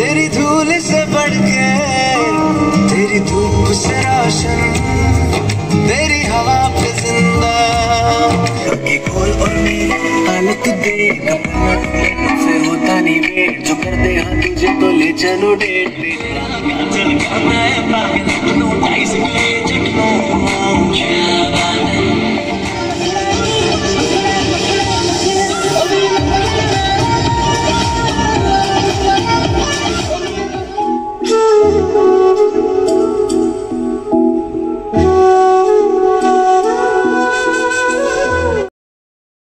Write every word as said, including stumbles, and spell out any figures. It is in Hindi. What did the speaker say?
तेरी धूल से बढ़के, तेरी धूप से रोशन, तेरी हवा पे जिंदा। ये खोल और मेरी हालत देख, मुझसे होता नहीं वेट, जो कर दे हाँ तुझे तो ले चलो डेट पे।